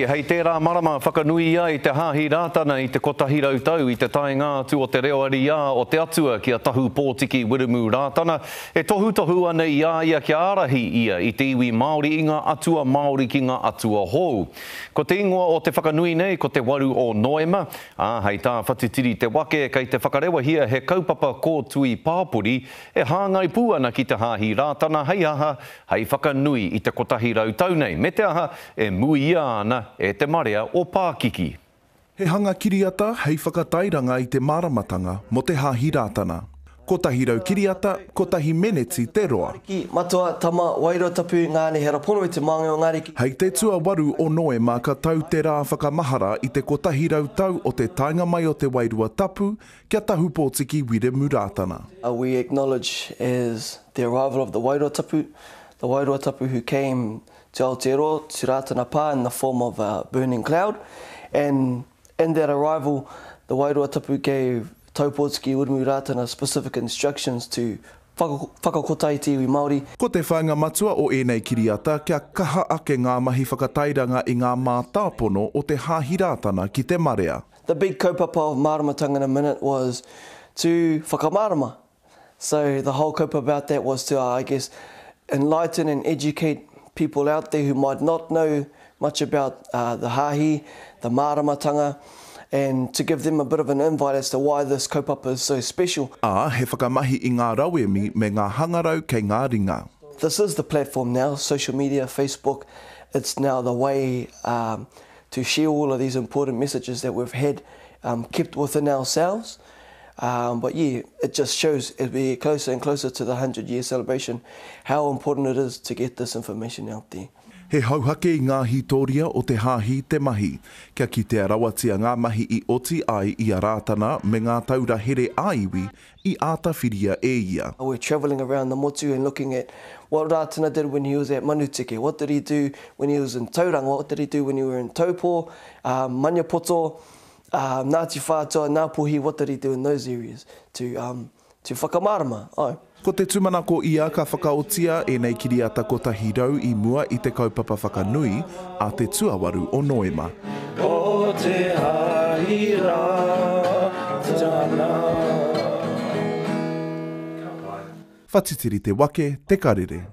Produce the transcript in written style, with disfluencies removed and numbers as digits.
Hei tērā marama whakanui ia I te hāhi rātana I te kotahirau tau I te taenga atu o te reoari ia o te atua kia Tahupōtiki Wiremu Rātana. E tohu tohu ana ia ia kia arahi ia I te iwi Māori i ngā atua Māori ki ngā atua hou. Ko te ingoa o te whakanui nei ko te waru o Noema, āhei tā Whatitiri Te Wake kei te whakarewa hia he kaupapa kōtui pāpuri e hāngai pū ana ki te hāhi rātana hei aha, hei whakanui I te kotahirau tau nei. Me te aha e mui ia ana e te marea o Pākiki. He hanga kiriata hei whakatairanga I te Māramatanga mo te hāhi rātana. Kotahirau kiriata, kotahi meneti te roa. Hei te tua waru o Noema ka tau te rā whakamahara I te kotahirau tau o te tainga mai o te wairua tapu kia Tahupōtiki Wiremu Rātana. We acknowledge as the arrival of the wairua tapu who came to Aotearoa, to Ratanapa in the form of a burning cloud. And in that arrival, the wairua tapu gave Tahupōtiki Wiremu Rātana specific instructions to whakakotai te iwi Māori. Ko te whāinga matua o ēnei kiriata kia kaha ake ngā mahi whakatairanga I ngā mātāpono o te hāhi rātana ki te marea. The big kaupapa of Māramatanga in a minute was to whakamārama. So the whole kaupapa about that was to, I guess, enlighten and educate people out there who might not know much about the hāhi, the Māramatanga, and to give them a bit of an invite as to why this kaupapa is so special. He whakamahi I ngā rauemi me ngā hangarau kei ngā ringa. This is the platform now, social media, Facebook. It's now the way to share all of these important messages that we've had kept within ourselves. But yeah, it just shows as we get closer and closer to the 100-year celebration how important it is to get this information out there. He hauhake I ngā hitoria o te hāhi te mahi, kia kitea rawatia ngā mahi I oti ai I a rātana me ngā taura here āiwi I ātawhiria e ia. We're travelling around the motu and looking at what Rātana did when he was at Manuteke, what did he do when he was in Tauranga, what did he do when he were in Taupo, Manyapoto, Ngā ti whātoa, ngā puhi, what did he do in those areas to whakamārama? Ko te tumanako ia ka whakaotia e nei kiriata kotahirau I mua I te kaupapa whakanui a te tuawaru o Noema. O te hāhi rātana. Whatitiri Te Wake, te karere.